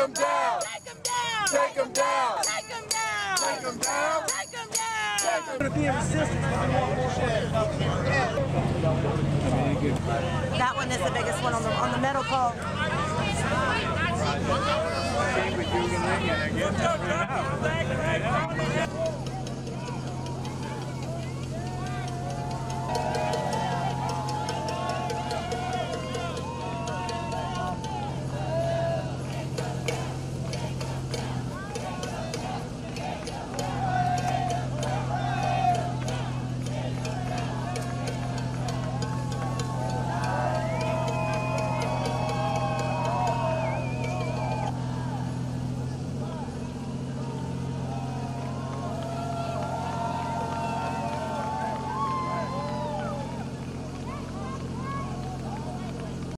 'em down. Take 'em down. Take 'em down. Take 'em down. Take 'em down. Take 'em down. That one is the biggest one on the metal pole.